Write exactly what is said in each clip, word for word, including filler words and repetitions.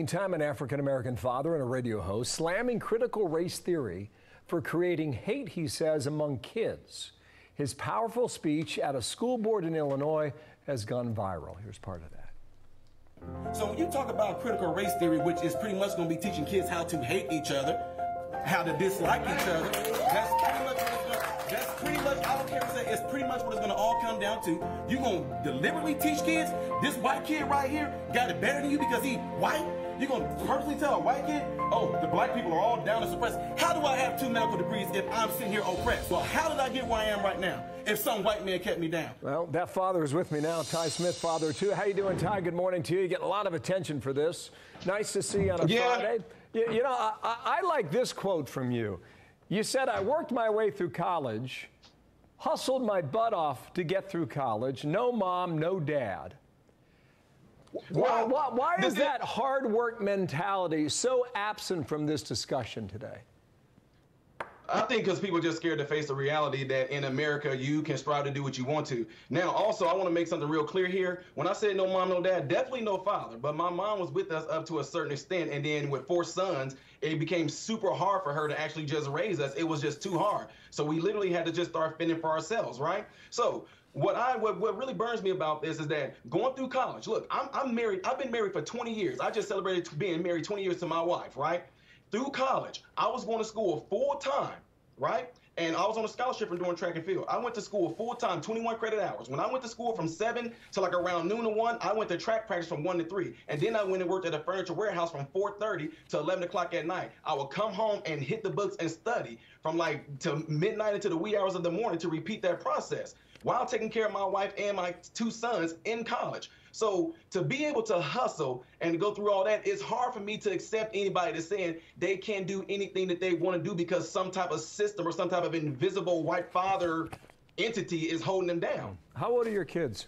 Meantime, an African-American father and a radio host slamming critical race theory for creating hate, he says, among kids. His powerful speech at a school board in Illinois has gone viral. Here's part of that. So when you talk about critical race theory, which is pretty much going to be teaching kids how to hate each other, how to dislike each other, that's pretty much what it's going to, that's pretty much, I don't care what I say, it's pretty much what it's going to all come down to. You're going to deliberately teach kids, this white kid right here got it better than you because he's white? You're going to purposely tell a white kid, oh, the black people are all down and suppressed. How do I have two medical degrees if I'm sitting here oppressed? Well, how did I get where I am right now if some white man kept me down? Well, that father is with me now, Ty Smith, father too. How you doing, Ty? Good morning to you. You get a lot of attention for this. Nice to see you on a yeah. Friday. You, you know, I, I like this quote from you. You said, I worked my way through college, hustled my butt off to get through college, no mom, no dad. Why, why, why is that hard work mentality so absent from this discussion today? I think because people are just scared to face the reality that in America, you can strive to do what you want to. Now, also, I want to make something real clear here. When I said no mom, no dad, definitely no father. But my mom was with us up to a certain extent. And then with four sons, it became super hard for her to actually just raise us. It was just too hard. So we literally had to just start fending for ourselves, right? So What I what, what really burns me about this is that going through college, look, I'm, I'm married. I've been married for twenty years. I just celebrated being married twenty years to my wife, right? Through college, I was going to school full time, right? And I was on a scholarship from doing track and field. I went to school full time, twenty-one credit hours. When I went to school from seven to like around noon to one, I went to track practice from one to three. And then I went and worked at a furniture warehouse from four thirty to eleven o'clock at night. I would come home and hit the books and study from like to midnight into the wee hours of the morning to repeat that process, while taking care of my wife and my two sons in college. So to be able to hustle and to go through all that, it's hard for me to accept anybody that's saying they can't do anything that they want to do because some type of system or some type of invisible white father entity is holding them down. How old are your kids?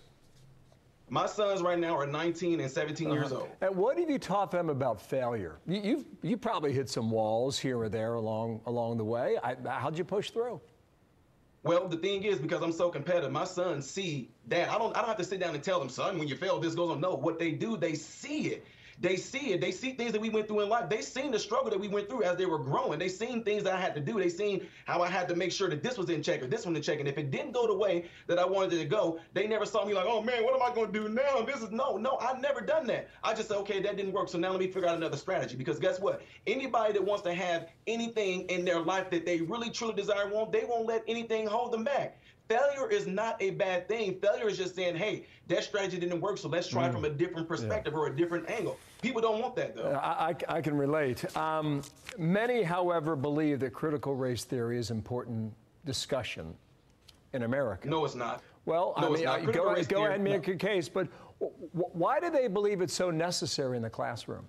My sons right now are nineteen and seventeen uh-huh. years old. And what have you taught them about failure? You, you've you probably hit some walls here or there along, along the way. I, how'd you push through? Well, the thing is, because I'm so competitive, my sons see that. I don't, I don't have to sit down and tell them, son, when you fail, this goes on. No, what they do, they see it. They see it. They see things that we went through in life. They seen the struggle that we went through as they were growing. They seen things that I had to do. They seen how I had to make sure that this was in check or this one in check. And if it didn't go the way that I wanted it to go, they never saw me like, oh, man, what am I going to do now? This is no, no, I've never done that. I just said, OK, that didn't work. So now let me figure out another strategy, because guess what? Anybody that wants to have anything in their life that they really, truly desire, won't, they won't let anything hold them back. Failure is not a bad thing. Failure is just saying, hey, that strategy didn't work, so let's try mm. from a different perspective yeah. or a different angle. People don't want that, though. I, I, I can relate. Um, many, however, believe that critical race theory is important discussion in America. No, it's not. Well, no, I mean, I, go, race go theory, ahead and make no. your case, but w why do they believe it's so necessary in the classroom?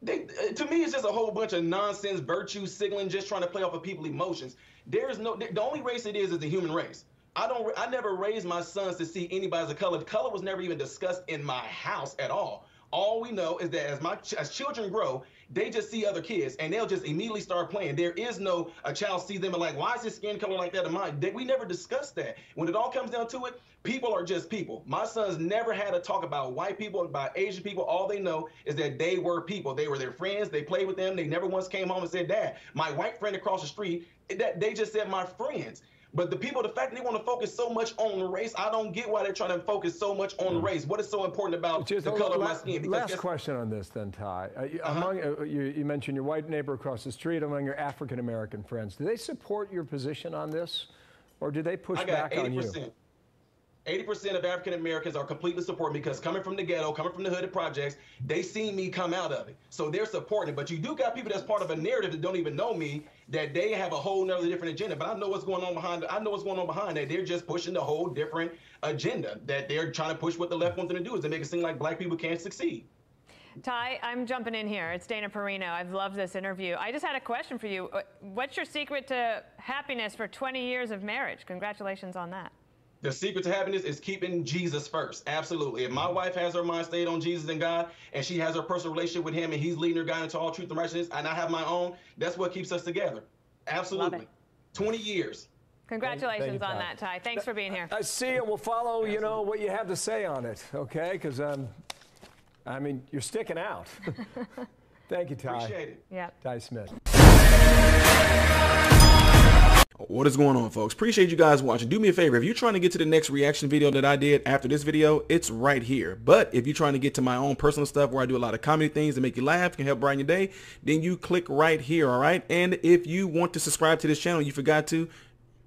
They, to me, it's just a whole bunch of nonsense, virtue signaling, just trying to play off of people's emotions. There is no, the only race it is is the human race. I don't, I never raised my sons to see anybody as a color. Color was never even discussed in my house at all. All we know is that as my as children grow, they just see other kids and they'll just immediately start playing. There is no a child sees them and like, why is his skin color like that of mine? They, we never discussed that. When it all comes down to it, people are just people. My sons never had a talk about white people, about Asian people. All they know is that they were people. They were their friends. They played with them. They never once came home and said, Dad, my white friend across the street, that they just said my friends. But the people, the fact that they want to focus so much on the race, I don't get why they're trying to focus so much on the race. What is so important about just the color of my skin? Because last question on this, then, Ty. Uh, uh-huh. among, uh, you, you mentioned your white neighbor across the street, among your African-American friends. Do they support your position on this, or do they push back on you? eighty percent of African-Americans are completely supporting, because coming from the ghetto, coming from the hood projects, they seen me come out of it. So they're supporting. But you do got people that's part of a narrative that don't even know me, that they have a whole nother different agenda. But I know what's going on behind I know what's going on behind that. They're just pushing a whole different agenda that they're trying to push. What the left wants them to do is to make it seem like black people can't succeed. Ty, I'm jumping in here. It's Dana Perino. I've loved this interview. I just had a question for you. What's your secret to happiness for twenty years of marriage? Congratulations on that. The secret to happiness is keeping Jesus first. Absolutely. If my wife has her mind stayed on Jesus and God, and she has her personal relationship with him, and he's leading her God into all truth and righteousness, and I have my own, that's what keeps us together. Absolutely. twenty years. Congratulations on that, Ty. Thanks for being here. I see it. We'll follow, you know, what you have to say on it, okay? Because um, I mean, you're sticking out. Thank you, Ty. Appreciate it. Yeah. Ty Smith. What is going on, folks? Appreciate you guys watching. Do me a favor. If you're trying to get to the next reaction video that I did after this video, it's right here. But if you're trying to get to my own personal stuff where I do a lot of comedy things that make you laugh, can help brighten your day, then you click right here, all right? And if you want to subscribe to this channel, you forgot to,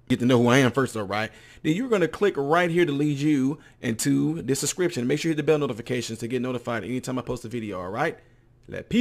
get to know who I am first though, right? Then you're going to click right here to lead you into this subscription. Make sure you hit the bell notifications to get notified anytime I post a video, all right? Let peace.